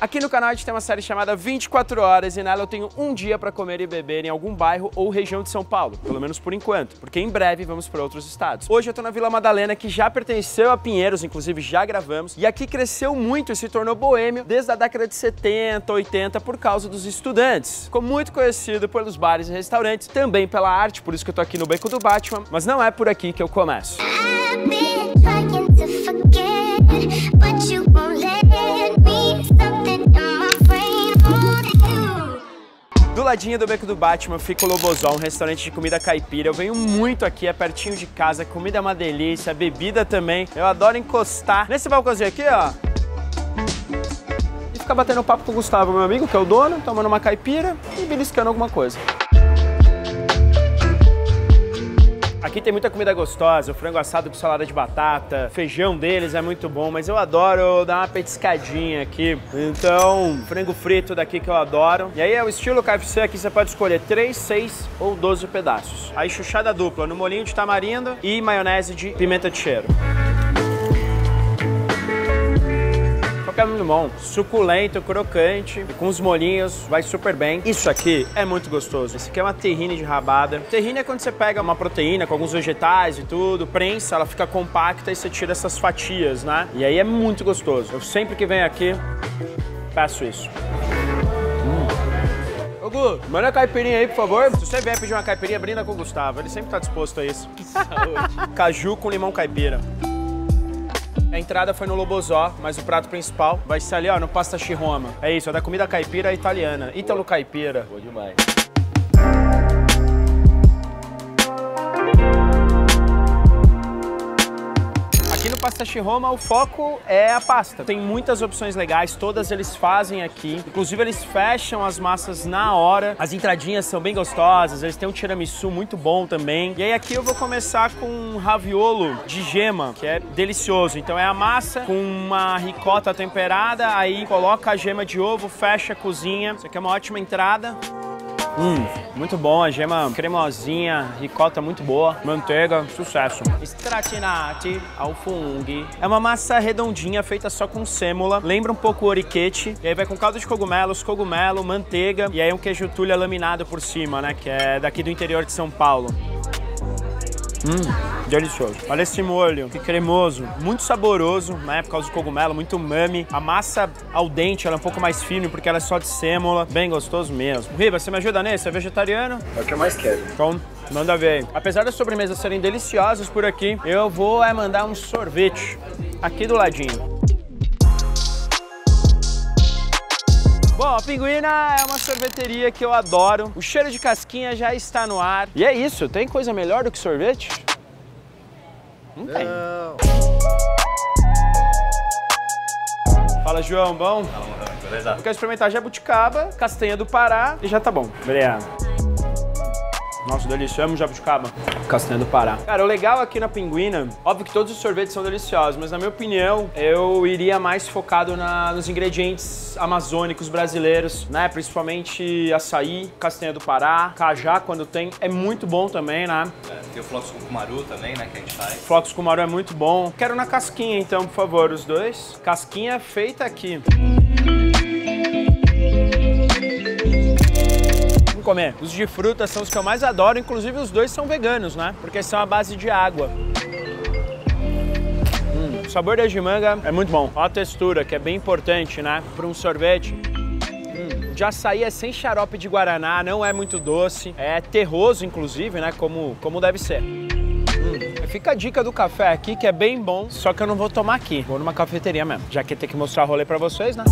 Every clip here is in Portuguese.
Aqui no canal a gente tem uma série chamada 24 Horas e nela eu tenho um dia para comer e beber em algum bairro ou região de São Paulo, pelo menos por enquanto, porque em breve vamos para outros estados. Hoje eu tô na Vila Madalena, que já pertenceu a Pinheiros, inclusive já gravamos, e aqui cresceu muito e se tornou boêmio desde a década de 70, 80, por causa dos estudantes. Ficou muito conhecido pelos bares e restaurantes, também pela arte, por isso que eu tô aqui no Beco do Batman, mas não é por aqui que eu começo. Do ladinho do Beco do Batman fica o Lobozó, um restaurante de comida caipira. Eu venho muito aqui, é pertinho de casa, comida é uma delícia, bebida também. Eu adoro encostar nesse balcãozinho aqui, ó, e ficar batendo papo com o Gustavo, meu amigo, que é o dono, tomando uma caipira e beliscando alguma coisa. Aqui tem muita comida gostosa, o frango assado com salada de batata, feijão deles é muito bom, mas eu adoro dar uma petiscadinha aqui. Então, frango frito daqui que eu adoro. E aí é o estilo KFC, aqui você pode escolher 3, 6 ou 12 pedaços. Aí chuchada dupla no molhinho de tamarindo e maionese de pimenta de cheiro. É muito bom, suculento, crocante, com os molhinhos, vai super bem. Isso aqui é muito gostoso. Esse aqui é uma terrine de rabada. Terrine é quando você pega uma proteína com alguns vegetais e tudo, prensa, ela fica compacta e você tira essas fatias, né? E aí é muito gostoso. Eu sempre que venho aqui, peço isso. Ô Gu, manda a caipirinha aí, por favor. Se você vier pedir uma caipirinha, brinda com o Gustavo, ele sempre tá disposto a isso. Que saúde. Caju com limão caipira. A entrada foi no Lobozó, mas o prato principal vai ser ali, ó, no Pasta Shihoma. É isso, é da comida caipira italiana, ítalo caipira. Boa demais. Aqui no Pasta Shihoma o foco é a pasta. Tem muitas opções legais, todas eles fazem aqui. Inclusive eles fecham as massas na hora. As entradinhas são bem gostosas, eles têm um tiramisu muito bom também. E aí aqui eu vou começar com um raviolo de gema, que é delicioso. Então é a massa com uma ricota temperada, aí coloca a gema de ovo, fecha a cozinha. Isso aqui é uma ótima entrada. Muito bom, a gema cremosinha, ricota muito boa, manteiga, sucesso. Stratinati ao funghi. É uma massa redondinha, feita só com sêmola, lembra um pouco o oriquete. E aí vai com caldo de cogumelos, cogumelo, manteiga e aí um queijo tulha laminado por cima, né, que é daqui do interior de São Paulo. Delicioso. Olha esse molho, que cremoso, muito saboroso, né, por causa do cogumelo, muito umami. A massa al dente, ela é um pouco mais fina, porque ela é só de sêmola, bem gostoso mesmo. Riba, você me ajuda nesse? É vegetariano? É o que eu mais quero. Então, manda ver. Apesar das sobremesas serem deliciosas por aqui, eu vou mandar um sorvete aqui do ladinho. Bom, a Pinguina é uma sorveteria que eu adoro. O cheiro de casquinha já está no ar. E é isso, tem coisa melhor do que sorvete? Não tem. Não. Fala, João, bom? Não, beleza. Eu quero experimentar jabuticaba, castanha do Pará e já tá bom. Obrigado. Nossa, delícia, eu amo jabuticaba. Castanha do Pará. Cara, o legal aqui na Pinguina, óbvio que todos os sorvetes são deliciosos, mas na minha opinião, eu iria mais focado nos ingredientes amazônicos brasileiros, né? Principalmente açaí, castanha do Pará, cajá quando tem, é muito bom também, né? É, tem o flocos com cumaru também, né, que a gente faz. Flocos com cumaru é muito bom. Quero na casquinha então, por favor, os dois. Casquinha feita aqui. Comer. Os de fruta são os que eu mais adoro, inclusive os dois são veganos, né? Porque são à base de água. O sabor da jimanga é muito bom. Olha a textura, que é bem importante, né? Para um sorvete. De açaí é sem xarope de guaraná, não é muito doce, é terroso, inclusive, né? Como deve ser. Fica a dica do café aqui, que é bem bom, só que eu não vou tomar aqui. Vou numa cafeteria mesmo, já que tem que mostrar o rolê pra vocês, né?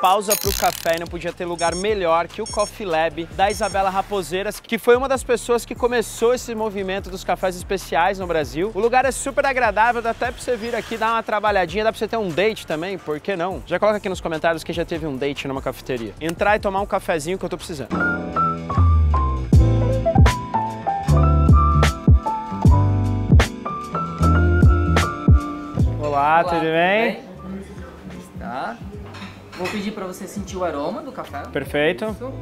Pausa para o café e não podia ter lugar melhor que o Coffee Lab da Isabela Raposeiras, que foi uma das pessoas que começou esse movimento dos cafés especiais no Brasil. O lugar é super agradável, dá até para você vir aqui dar uma trabalhadinha, dá para você ter um date também, por que não? Já coloca aqui nos comentários quem já teve um date numa cafeteria. Entrar e tomar um cafezinho que eu tô precisando. Olá, tudo bem? Tá. Vou pedir para você sentir o aroma do café. Perfeito. Isso.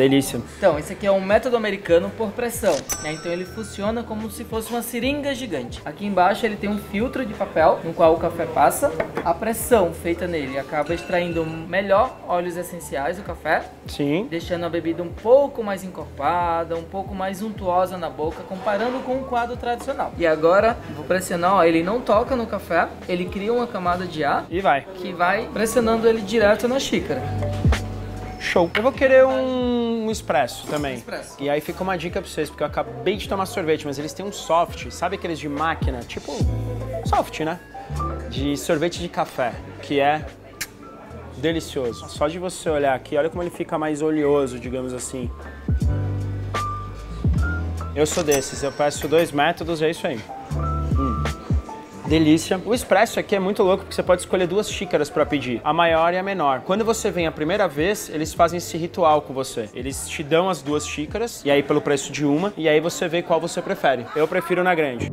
Delícia. Então, esse aqui é um método americano por pressão, né? Então ele funciona como se fosse uma seringa gigante. Aqui embaixo ele tem um filtro de papel no qual o café passa. A pressão feita nele acaba extraindo melhor óleos essenciais do café. Sim. Deixando a bebida um pouco mais encorpada, um pouco mais untuosa na boca, comparando com um quadro tradicional. E agora, vou pressionar, ó, ele não toca no café, ele cria uma camada de ar. E vai. Que vai pressionando ele direto na xícara. Show. Eu vou querer um expresso também. Expresso. E aí fica uma dica pra vocês, porque eu acabei de tomar sorvete, mas eles têm um soft, sabe aqueles de máquina? Tipo, soft, né? De sorvete de café, que é delicioso. Só de você olhar aqui, olha como ele fica mais oleoso, digamos assim. Eu sou desses, eu peço 2 métodos, é isso aí. Delícia. O expresso aqui é muito louco porque você pode escolher 2 xícaras para pedir, a maior e a menor. Quando você vem a primeira vez, eles fazem esse ritual com você. Eles te dão as 2 xícaras, e aí pelo preço de uma, e aí você vê qual você prefere. Eu prefiro na grande.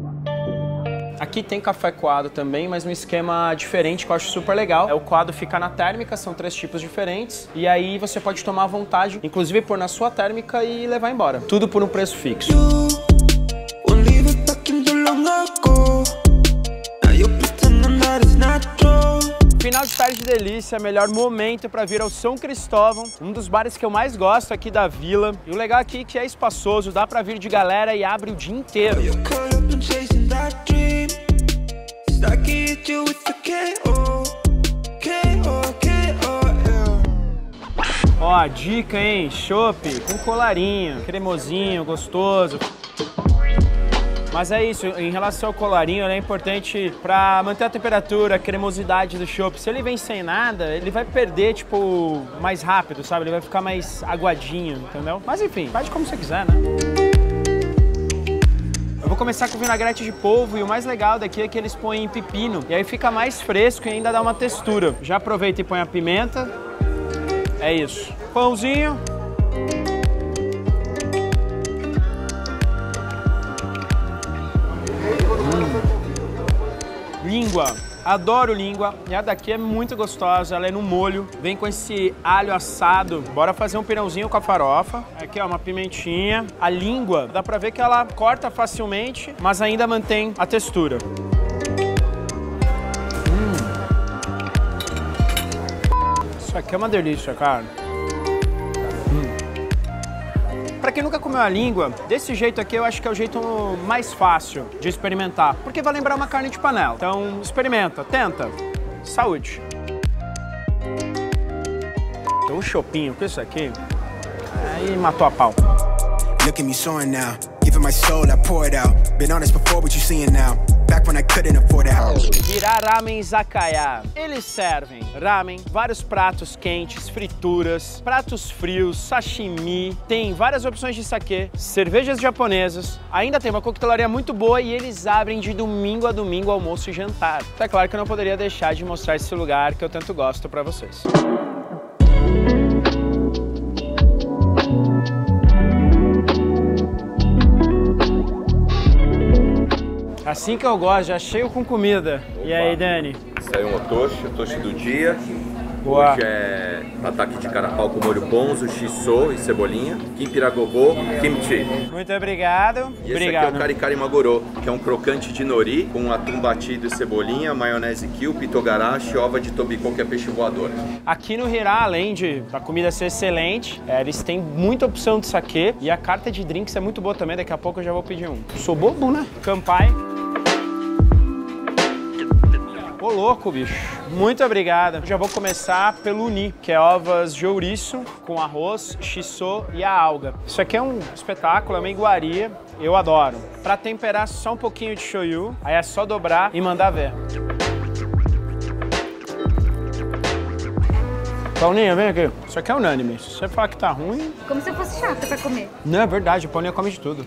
Aqui tem café coado também, mas um esquema diferente que eu acho super legal. É o coado ficar na térmica, são 3 tipos diferentes. E aí você pode tomar à vontade, inclusive pôr na sua térmica e levar embora. Tudo por um preço fixo. Final de tarde delícia, melhor momento para vir ao São Cristóvão, um dos bares que eu mais gosto aqui da vila. E o legal aqui é que é espaçoso, dá para vir de galera e abre o dia inteiro. Ó, dica, hein? Chopp com colarinho, cremosinho, gostoso. Mas é isso, em relação ao colarinho, ele é importante pra manter a temperatura, a cremosidade do chopp. Se ele vem sem nada, ele vai perder, tipo, mais rápido, sabe? Ele vai ficar mais aguadinho, entendeu? Mas enfim, faz como você quiser, né? Eu vou começar com vinagrete de polvo, e o mais legal daqui é que eles põem pepino. E aí fica mais fresco e ainda dá uma textura. Já aproveita e põe a pimenta. É isso. Pãozinho. Língua. Adoro língua. E a daqui é muito gostosa, ela é no molho. Vem com esse alho assado. Bora fazer um pirãozinho com a farofa. Aqui, ó, uma pimentinha. A língua, dá pra ver que ela corta facilmente, mas ainda mantém a textura. Isso aqui é uma delícia, cara. Pra quem nunca comeu a língua, desse jeito aqui eu acho que é o jeito mais fácil de experimentar, porque vai lembrar uma carne de panela. Então experimenta, tenta. Saúde. Tem um chopinho com isso aqui, aí matou a pau. Hirá Ramen Izakaya. Eles servem ramen, vários pratos quentes, frituras, pratos frios, sashimi. Tem várias opções de sake, cervejas japonesas. Ainda tem uma coquetelaria muito boa e eles abrem de domingo a domingo, almoço e jantar. Tá claro que eu não poderia deixar de mostrar esse lugar que eu tanto gosto pra vocês. Assim que eu gosto, já cheio com comida. Opa. E aí, Dani? Saiu uma toast do dia. Boa. Hoje é ataque de carapau com molho ponzo, shiso e cebolinha, kimpiragobô, kimchi. Muito obrigado. E obrigado. Esse aqui é o karikari magorô, que é um crocante de nori com atum batido e cebolinha, maionese kyupi, togarashi, ova de tobiko, que é peixe voador. Aqui no Hirá, além de a comida ser excelente, eles têm muita opção de sake e a carta de drinks é muito boa também, daqui a pouco eu já vou pedir um. Sou bobo, né? Kanpai. Ô, louco, bicho. Muito obrigada. Já vou começar pelo uni, que é ovas de ouriço com arroz, shiso e a alga. Isso aqui é um espetáculo, é uma iguaria. Eu adoro. Pra temperar, só um pouquinho de shoyu. Aí é só dobrar e mandar ver. Paulinha, vem aqui. Isso aqui é unânime. Se você falar que tá ruim... Como se eu fosse chata pra comer. Não, é verdade. A Paulinha come de tudo.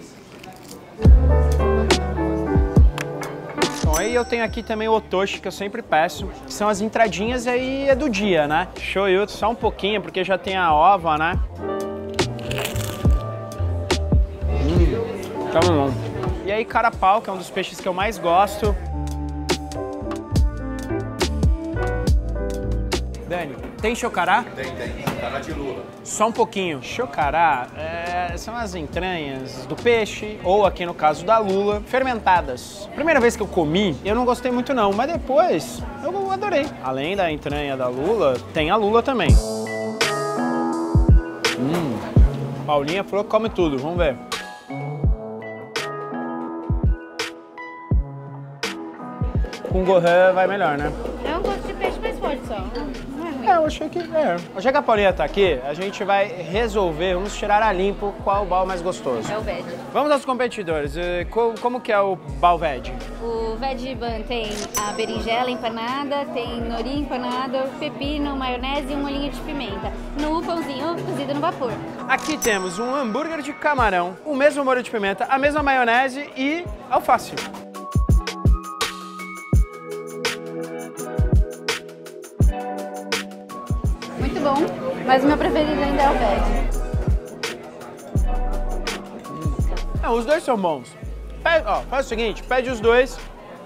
E eu tenho aqui também o otoshi, que eu sempre peço, que são as entradinhas, e aí é do dia, né? Shoyu, só um pouquinho, porque já tem a ova, né? Tá bom. E aí carapau, que é um dos peixes que eu mais gosto. Dani, tem chocará? Tem. Chocará de lula. Só um pouquinho. Chocará são as entranhas do peixe, ou aqui no caso da lula, fermentadas. Primeira vez que eu comi, eu não gostei muito não, mas depois eu adorei. Além da entranha da lula, tem a lula também. Paulinha falou que come tudo, vamos ver. Com gohan vai melhor, né? É um gosto de peixe mais forte só. Eu achei que é. Já que a Paulinha tá aqui, a gente vai resolver, vamos tirar a limpo qual o bal mais gostoso. É o veg. Vamos aos competidores. Como que é o bal veg? O veg ban tem a berinjela empanada, tem nori empanada, pepino, maionese e um olhinho de pimenta. No pãozinho cozido no vapor. Aqui temos um hambúrguer de camarão, o mesmo molho de pimenta, a mesma maionese e alface. Bom, mas o meu preferido ainda é o veg. Os dois são bons. Faz o seguinte, pede os dois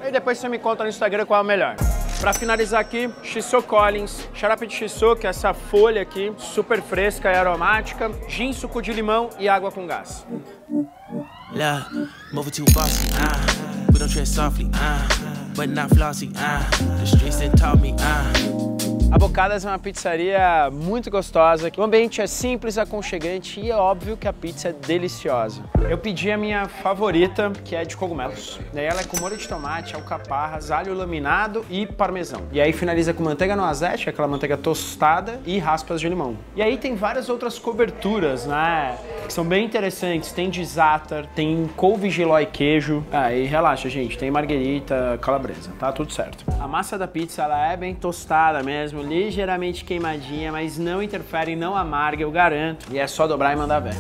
e depois você me conta no Instagram qual é o melhor. Pra finalizar aqui, shiso Collins, xarope de shiso, que é essa folha aqui, super fresca e aromática, gin, suco de limão e água com gás. A Bocadas é uma pizzaria muito gostosa. O ambiente é simples, aconchegante e é óbvio que a pizza é deliciosa. Eu pedi a minha favorita, que é de cogumelos. Daí ela é com molho de tomate, alcaparras, alho laminado e parmesão. E aí finaliza com manteiga no azeite, aquela manteiga tostada e raspas de limão. E aí tem várias outras coberturas, né? Que são bem interessantes. Tem de za'atar, tem couve, giló e queijo. E relaxa, gente. Tem marguerita, calabresa. Tá tudo certo. A massa da pizza, ela é bem tostada mesmo. Ligeiramente queimadinha, mas não interfere, não amarga, eu garanto. E é só dobrar e mandar ver.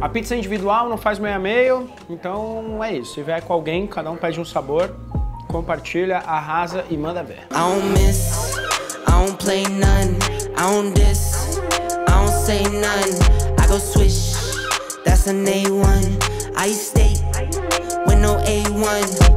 A pizza individual não faz meio a meio, então é isso. Se vier com alguém, cada um pede um sabor, compartilha, arrasa e manda ver.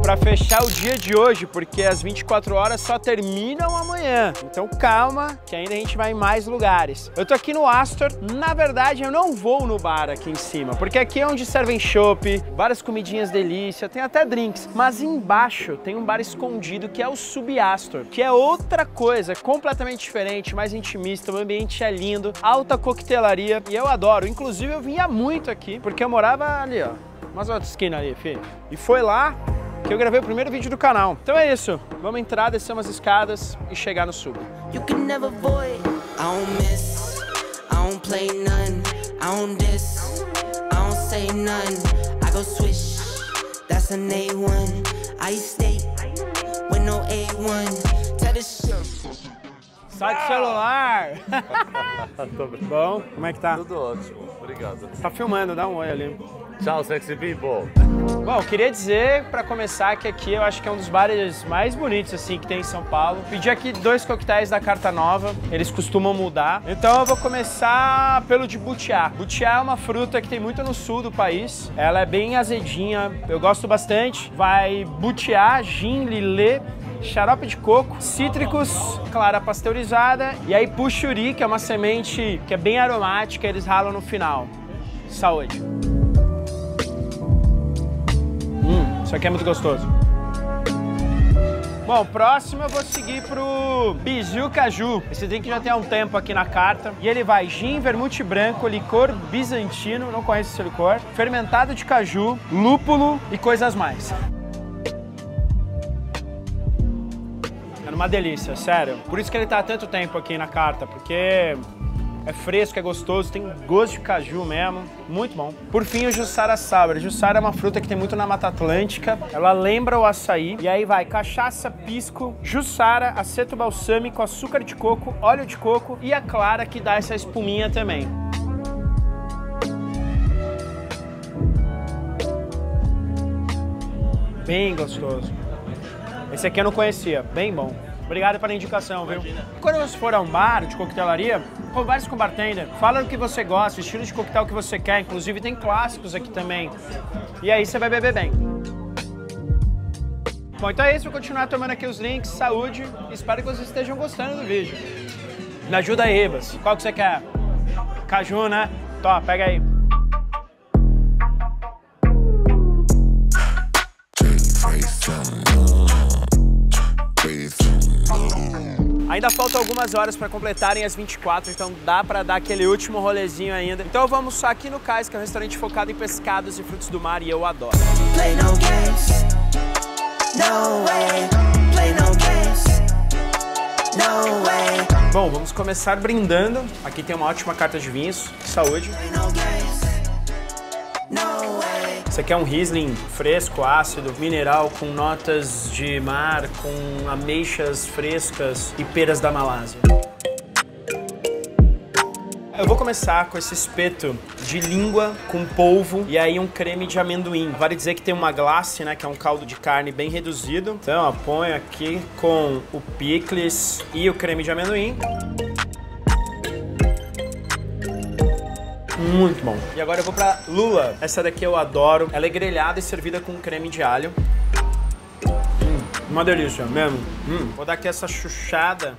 Pra fechar o dia de hoje, porque as 24 horas só terminam amanhã. Então calma, que ainda a gente vai em mais lugares. Eu tô aqui no Astor. Na verdade, eu não vou no bar aqui em cima, porque aqui é onde servem chopp, várias comidinhas delícia, tem até drinks. Mas embaixo tem um bar escondido que é o Sub-Astor, que é outra coisa, completamente diferente, mais intimista, o ambiente é lindo, alta coquetelaria e eu adoro. Inclusive, eu vinha muito aqui, porque eu morava ali, ó. Mas outra esquina ali, filho. E foi lá que eu gravei o primeiro vídeo do canal. Então é isso. Vamos entrar, descer umas escadas e chegar no sub. Sai do celular! Bom, como é que tá? Tudo ótimo, obrigado. Tá filmando, dá um oi ali. Tchau, sexy people! Bom, queria dizer, pra começar, que aqui eu acho que é um dos bares mais bonitos, assim, que tem em São Paulo. Pedi aqui 2 coquetéis da carta nova, eles costumam mudar. Então eu vou começar pelo de butiá. Butiá é uma fruta que tem muito no sul do país. Ela é bem azedinha, eu gosto bastante. Vai butiá, gin, lilê, xarope de coco, cítricos, clara pasteurizada e aí puxuri, que é uma semente que é bem aromática, eles ralam no final. Saúde! Isso aqui é muito gostoso. Bom, próximo eu vou seguir pro Biju Caju. Esse drink já tem há um tempo aqui na carta. E ele vai gin, vermute branco, licor bizantino, não conheço esse licor, fermentado de caju, lúpulo e coisas mais. É uma delícia, sério. Por isso que ele tá há tanto tempo aqui na carta, porque... é fresco, é gostoso, tem gosto de caju mesmo, muito bom. Por fim, o Jussara Sour. Jussara é uma fruta que tem muito na Mata Atlântica, ela lembra o açaí. E aí vai cachaça, pisco, Jussara, aceto balsâmico, açúcar de coco, óleo de coco e a clara que dá essa espuminha também. Bem gostoso. Esse aqui eu não conhecia, bem bom. Obrigado pela indicação, viu? Imagina. Quando você for a um bar de coquetelaria, converse com o bartender, fala do que você gosta, o estilo de coquetel que você quer, inclusive tem clássicos aqui também. E aí você vai beber bem. Bom, então é isso. Vou continuar tomando aqui os drinks. Saúde. Espero que vocês estejam gostando do vídeo. Me ajuda aí, Ribas. Qual que você quer? Caju, né? Tó, pega aí. Ainda faltam algumas horas para completarem as 24, então dá para dar aquele último rolezinho ainda. Então vamos só aqui no Cais, que é um restaurante focado em pescados e frutos do mar, e eu adoro. Play no games. No way. Play no games. No way. Bom, vamos começar brindando. Aqui tem uma ótima carta de vinhos. Saúde. Play no games. No way. Isso aqui é um Riesling fresco, ácido, mineral, com notas de mar, com ameixas frescas e peras da Malásia. Eu vou começar com esse espeto de língua com polvo e aí um creme de amendoim. Vale dizer que tem uma glace, né, que é um caldo de carne bem reduzido. Então, ó, ponho aqui com o picles e o creme de amendoim. Muito bom. E agora eu vou pra lula. Essa daqui eu adoro. Ela é grelhada e servida com creme de alho. Uma delícia mesmo. Vou dar aqui essa chuchada.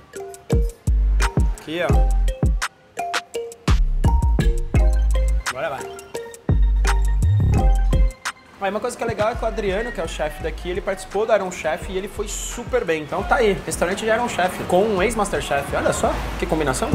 Aqui, ó. Agora vai. Ah, uma coisa que é legal é que o Adriano, que é o chefe daqui, ele participou do Iron Chef e ele foi super bem. Então tá aí, restaurante de Iron Chef com um ex-Masterchef. Olha só, que combinação.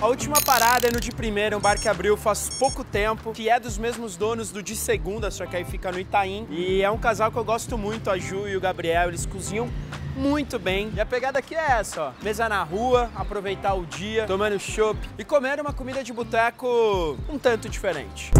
A última parada é no De Primeira, um bar que abriu faz pouco tempo, que é dos mesmos donos do De Segunda, só que aí fica no Itaim. E é um casal que eu gosto muito, a Ju e o Gabriel, eles cozinham muito bem. E a pegada aqui é essa, ó, mesa na rua, aproveitar o dia, tomando chopp e comendo uma comida de boteco um tanto diferente.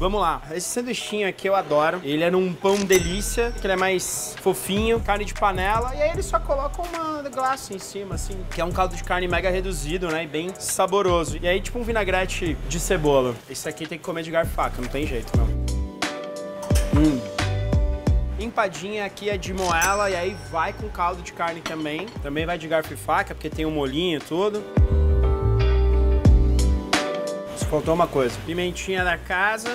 Vamos lá, esse sanduichinho aqui eu adoro. Ele é num pão delícia, que ele é mais fofinho, carne de panela. E aí ele só coloca uma glace em cima, assim, que é um caldo de carne mega reduzido, né, e bem saboroso. E aí tipo um vinagrete de cebola. Esse aqui tem que comer de garfo e faca, não tem jeito, não. Empadinha aqui é de moela, e aí vai com caldo de carne também. Também vai de garfo e faca, porque tem um molhinho e tudo. Faltou uma coisa. Pimentinha da casa.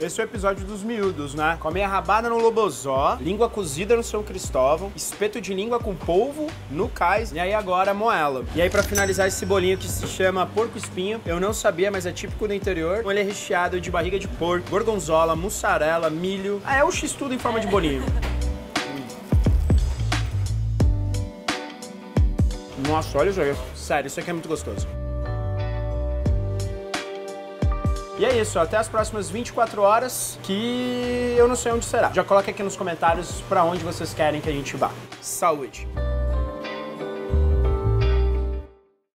Esse é o episódio dos miúdos, né? Comer a rabada no Lobozó, língua cozida no São Cristóvão, espeto de língua com polvo no Cais, e aí agora moela. E aí pra finalizar esse bolinho que se chama porco espinho, eu não sabia, mas é típico do interior. Ele é recheado de barriga de porco, gorgonzola, mussarela, milho. Ah, é o x-tudo em forma de bolinho. Nossa, olha isso aí. Sério, isso aqui é muito gostoso. E é isso, até as próximas 24 horas, que eu não sei onde será. Já coloca aqui nos comentários pra onde vocês querem que a gente vá. Saúde!